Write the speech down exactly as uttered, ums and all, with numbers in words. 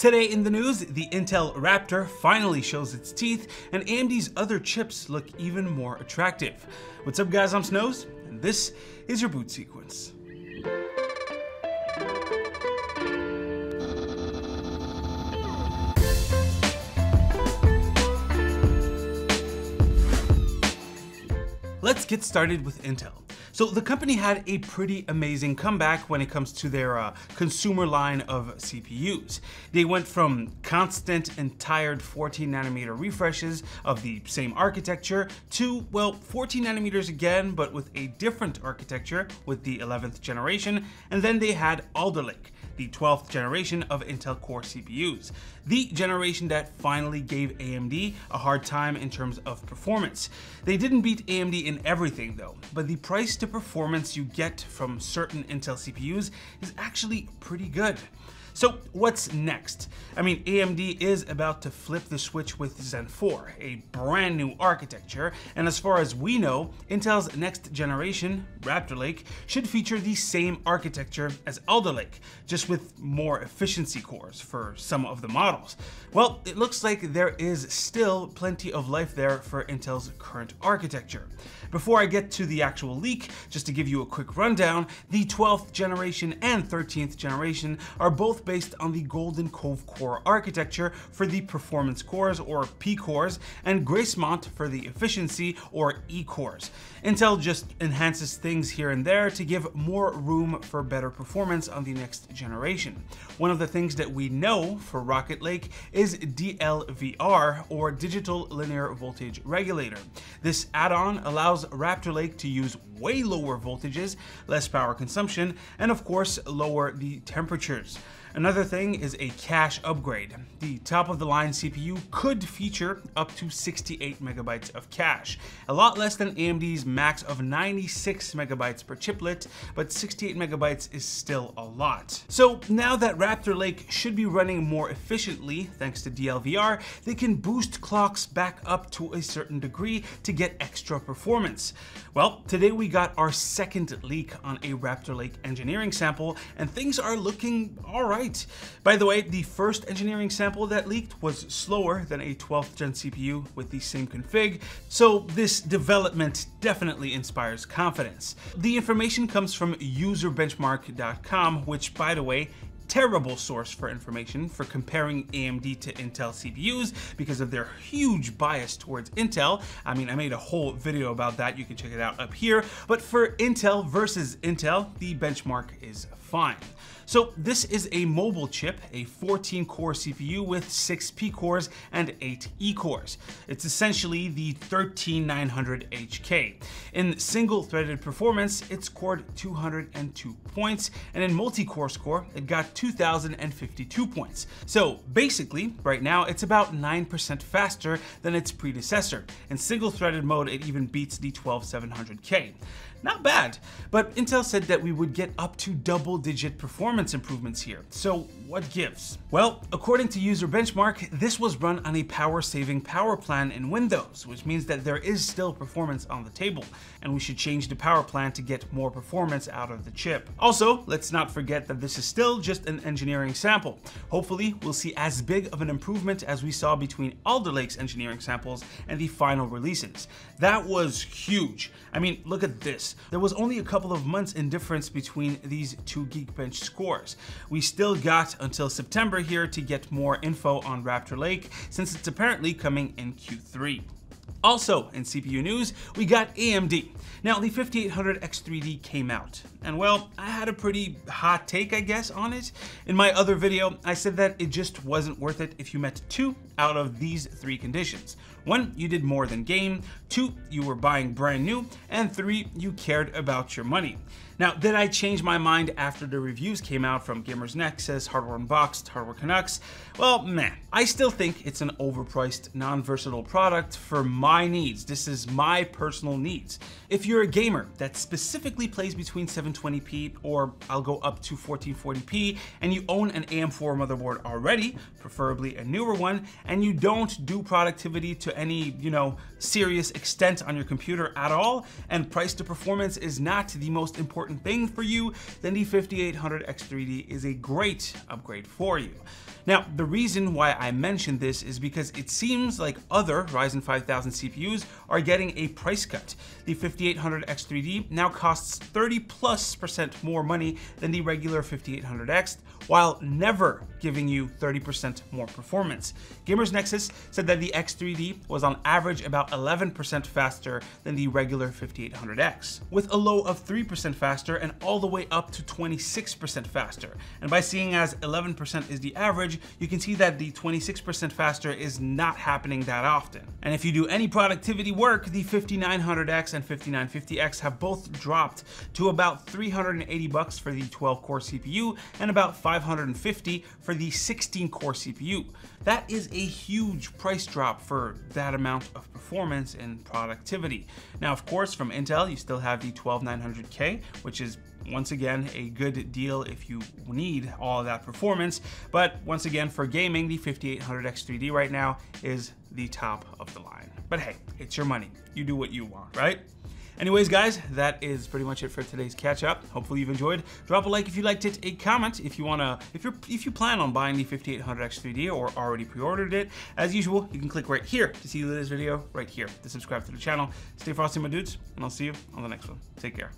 Today in the news, the Intel Raptor finally shows its teeth, and A M D's other chips look even more attractive. What's up guys, I'm Snows, and this is your Boot Sequence. Let's get started with Intel. So the company had a pretty amazing comeback when it comes to their uh, consumer line of C P Us. They went from constant and tired fourteen nanometer refreshes of the same architecture to, well, fourteen nanometers again, but with a different architecture with the eleventh generation, and then they had Alder Lake, the twelfth generation of Intel Core C P Us, the generation that finally gave A M D a hard time in terms of performance. They didn't beat A M D in everything though, but the price to performance you get from certain Intel C P Us is actually pretty good. So what's next? I mean, A M D is about to flip the switch with Zen four, a brand new architecture, and as far as we know, Intel's next generation, Raptor Lake, should feature the same architecture as Alder Lake, just with more efficiency cores for some of the models. Well, it looks like there is still plenty of life there for Intel's current architecture. Before I get to the actual leak, just to give you a quick rundown, the twelfth generation and thirteenth generation are both based on the Golden Cove core architecture for the performance cores, or P cores, and Gracemont for the efficiency, or E cores. Intel just enhances things here and there to give more room for better performance on the next generation. One of the things that we know for Rocket Lake is D L V R, or Digital Linear Voltage Regulator. This add-on allows Raptor Lake to use way lower voltages, less power consumption, and of course lower the temperatures. Another thing is a cache upgrade. The top-of-the-line C P U could feature up to sixty-eight megabytes of cache, a lot less than A M D's max of ninety-six megabytes per chiplet, but sixty-eight megabytes is still a lot. So now that Raptor Lake should be running more efficiently thanks to D L V R, they can boost clocks back up to a certain degree to get extra performance. Well, today we got our second leak on a Raptor Lake engineering sample, and things are looking all right. By the way, the first engineering sample that leaked was slower than a twelfth gen C P U with the same config, so this development definitely inspires confidence. The information comes from user benchmark dot com, which, by the way, terrible source for information for comparing A M D to Intel C P Us because of their huge bias towards Intel. I mean, I made a whole video about that. You can check it out up here. But for Intel versus Intel, the benchmark is fine. So this is a mobile chip, a fourteen core C P U with six P cores and eight E cores. It's essentially the one three nine hundred H K. In single-threaded performance, it scored two hundred two points, and in multi-core score, it got two thousand fifty-two points. So basically, right now, it's about nine percent faster than its predecessor. In single-threaded mode, it even beats the twelve seven hundred K. Not bad, but Intel said that we would get up to double-digit performance improvements here, so what gives? Well, according to User Benchmark, this was run on a power-saving power plan in Windows, which means that there is still performance on the table, and we should change the power plan to get more performance out of the chip. Also, let's not forget that this is still just an engineering sample. Hopefully, we'll see as big of an improvement as we saw between Alder Lake's engineering samples and the final releases. That was huge. I mean, look at this. There was only a couple of months in difference between these two Geekbench scores. We still got until September here to get more info on Raptor Lake, since it's apparently coming in Q three. Also, in C P U news, we got A M D. Now, the fifty-eight hundred X three D came out, and well, I had a pretty hot take, I guess, on it. In my other video, I said that it just wasn't worth it if you met two out of these three conditions. One, you did more than game. Two, you were buying brand new. And three, you cared about your money. Now, did I change my mind after the reviews came out from Gamers Nexus, Hardware Unboxed, Hardware Canucks? Well, meh. I still think it's an overpriced, non-versatile product for my needs. This is my personal needs. If you're a gamer that specifically plays between seven eleven twenty p, or I'll go up to fourteen forty p, and you own an A M four motherboard already, preferably a newer one, and you don't do productivity to any, you know, serious extent on your computer at all, and price to performance is not the most important thing for you, then the fifty-eight hundred X three D is a great upgrade for you. Now, the reason why I mentioned this is because it seems like other Ryzen five thousand C P Us are getting a price cut. The fifty-eight hundred X three D now costs thirty plus percent more money than the regular fifty-eight hundred X, while never giving you thirty percent more performance. Gamers Nexus said that the X three D was on average about eleven percent faster than the regular fifty-eight hundred X, with a low of three percent faster and all the way up to twenty-six percent faster. And by seeing as eleven percent is the average, you can see that the twenty-six percent faster is not happening that often. And if you do any productivity work, the fifty-nine hundred X and fifty-nine fifty X have both dropped to about three hundred eighty bucks for the twelve core C P U and about five hundred fifty for the sixteen core C P U. That is a huge price drop for that amount of performance and productivity. Now, of course, from Intel, you still have the twelve nine hundred K, which is once again a good deal if you need all of that performance. But once again, for gaming, the fifty-eight hundred X three D right now is the top of the line. But hey, it's your money. You do what you want, right? Anyways, guys, that is pretty much it for today's catch-up. Hopefully you've enjoyed. Drop a like if you liked it, a comment if you wanna, if you're, if you plan on buying the fifty-eight hundred X three D or already pre-ordered it. As usual, you can click right here to see the latest video, right here to subscribe to the channel. Stay frosty, my dudes, and I'll see you on the next one. Take care.